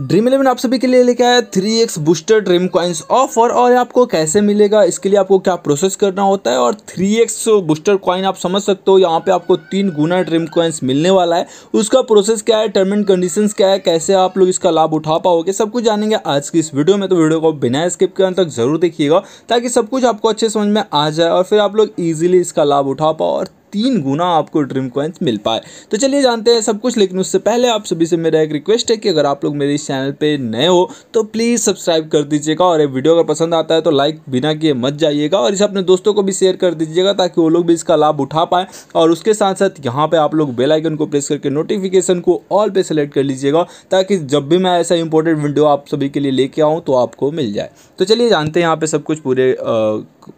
Dream11 आप सभी के लिए लेके आया 3x booster dream coins offer. और आपको कैसे मिलेगा, इसके लिए आपको क्या प्रोसेस करना होता है। और 3x बूस्टर कॉइन आप समझ सकते हो, यहाँ पे आपको 3 गुना ड्रीम कॉइंस मिलने वाला है। उसका प्रोसेस क्या है, टर्म एंड कंडीशंस क्या है, कैसे आप लोग इसका लाभ उठा पाओगे, सब कुछ जानेंगे आज की इस वीडियो में। तो वीडियो को बिना स्किप के अंत तक जरूर देखिएगा ताकि सब कुछ आपको अच्छे समझ में आ जाए और फिर आप लोग ईजिली इसका लाभ उठा पाओ और 3 गुना आपको ड्रीम कॉइंस मिल पाए। तो चलिए जानते हैं सब कुछ, लेकिन उससे पहले आप सभी से मेरा एक रिक्वेस्ट है कि अगर आप लोग मेरे इस चैनल पे नए हो तो प्लीज़ सब्सक्राइब कर दीजिएगा। और ये वीडियो अगर पसंद आता है तो लाइक बिना किए मत जाइएगा और इसे अपने दोस्तों को भी शेयर कर दीजिएगा ताकि वो लोग भी इसका लाभ उठा पाएँ। और उसके साथ साथ यहाँ पर आप लोग बेल आइकन को प्रेस करके नोटिफिकेशन को ऑल पे सेलेक्ट कर लीजिएगा ताकि जब भी मैं ऐसा इंपॉर्टेंट वीडियो आप सभी के लिए लेके आऊँ तो आपको मिल जाए। तो चलिए जानते हैं यहाँ पर सब कुछ पूरे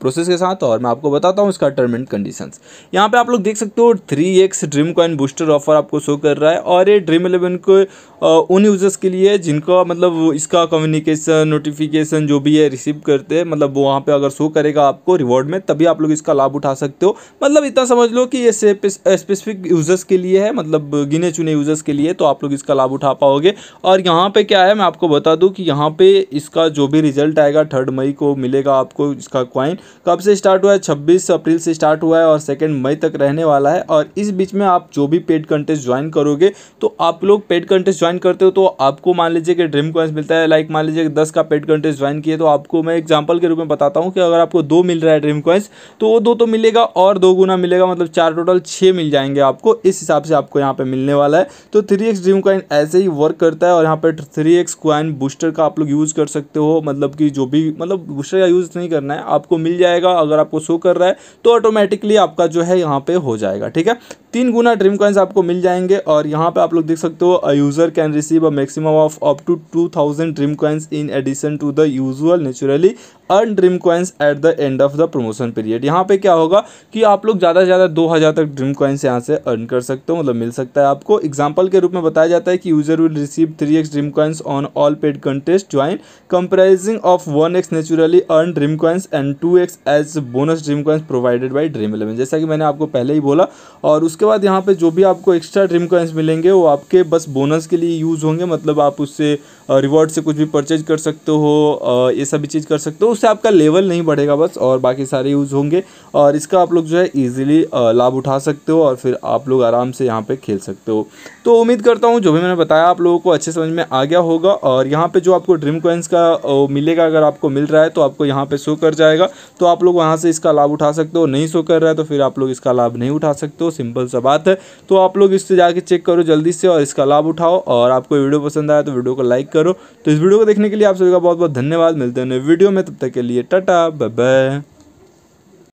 प्रोसेस के साथ और मैं आपको बताता हूँ इसका टर्म एंड कंडीशंस। यहाँ पे आप लोग देख सकते हो 3x dream coin booster offer आपको शो कर रहा है। और ये ड्रीम11 को उन यूजर्स के लिए जिनका मतलब इसका कम्युनिकेशन नोटिफिकेशन जो भी है रिसीव करते हैं, मतलब वो वहाँ पे अगर शो करेगा आपको रिवॉर्ड में तभी आप लोग इसका लाभ उठा सकते हो। मतलब इतना समझ लो कि ये स्पेसिफिक यूजर्स के लिए है, मतलब गिने चुने यूजर्स के लिए, तो आप लोग इसका लाभ उठा पाओगे। और यहाँ पर क्या है मैं आपको बता दूँ कि यहाँ पर इसका जो भी रिजल्ट आएगा 3 मई को मिलेगा आपको। इसका कॉइन कब से स्टार्ट हुआ है, 26 अप्रैल से स्टार्ट हुआ है और 2 मई तक रहने वाला है। और इस बीच में आप जो भी पेड कंटेस्ट ज्वाइन करोगे, तो आप लोग पेड कंटेस्ट ज्वाइन करते हो तो आपको मान लीजिए कि ड्रीम कॉइंस मिलता है। लाइक मान लीजिए 10 का पेड कंटेस्ट ज्वाइन किए तो आपको मैं एग्जांपल के रूप में बताता हूं कि अगर आपको 2 मिल रहा है ड्रीम कॉइंस तो वो 2 तो मिलेगा और 2 गुना मिलेगा, मतलब 4 टोटल 6 मिल जाएंगे आपको। इस हिसाब से आपको यहाँ पर मिलने वाला है। तो 3x ड्रीम कॉइन ऐसे ही वर्क करता है। और यहाँ पर 3x कॉइन बूस्टर का आप लोग यूज़ कर सकते हो, मतलब कि जो भी मतलब बूस्टर का यूज़ नहीं करना है, आपको मिल जाएगा। अगर आपको शो कर रहा है तो ऑटोमेटिकली आपका जो है यहाँ पे हो जाएगा। ठीक है, 3 गुना ड्रीम कॉइंस आपको मिल जाएंगे। और यहाँ पे आप लोग देख सकते हो a user can receive a maximum of up to 2000 dream coins in addition to the usual naturally earn dream coins at the end of the promotion period. यहाँ पे क्या होगा कि आप लोग ज़्यादा से ज़्यादा 2000 तक ड्रीम कॉइंस यहाँ से अर्न कर सकते हो, मतलब मिल सकता है आपको। एग्जाम्पल के रूप में बताया जाता है कि user will receive 3x dream coins on all paid contest join comprising of 1x naturally earn dream coins and 2x as bonus dream coins provided by Dream eleven, जैसा कि मैंने आपको पहले ही बोला। और उसके बाद यहाँ पे जो भी आपको एक्स्ट्रा ड्रीम कॉइंस मिलेंगे वो आपके बस बोनस के लिए यूज़ होंगे, मतलब आप उससे रिवॉर्ड से कुछ भी परचेज कर सकते हो, ये सभी चीज़ कर सकते हो, उससे आपका लेवल नहीं बढ़ेगा बस, और बाकी सारे यूज़ होंगे। और इसका आप लोग जो है ईजिली लाभ उठा सकते हो और फिर आप लोग आराम से यहाँ पर खेल सकते हो। तो उम्मीद करता हूँ जो भी मैंने बताया आप लोगों को अच्छे समझ में आ गया होगा। और यहाँ पर जो आपको ड्रीम कॉइंस का मिलेगा, अगर आपको मिल रहा है तो आपको यहाँ पर शो कर जाएगा, तो आप लोग वहाँ से इसका लाभ उठा सकते हो। नहीं शो कर रहा है तो फिर आप लोग इसका लाभ नहीं उठा सकते हो, सिंपल सा बात है। तो आप लोग इससे जाके चेक करो जल्दी से और इसका लाभ उठाओ। और आपको वीडियो पसंद आया तो वीडियो को लाइक करो। तो इस वीडियो को देखने के लिए आप सभी का बहुत बहुत धन्यवाद। मिलते हैं नए वीडियो में, तब तक के लिए टाटा बाय बाय।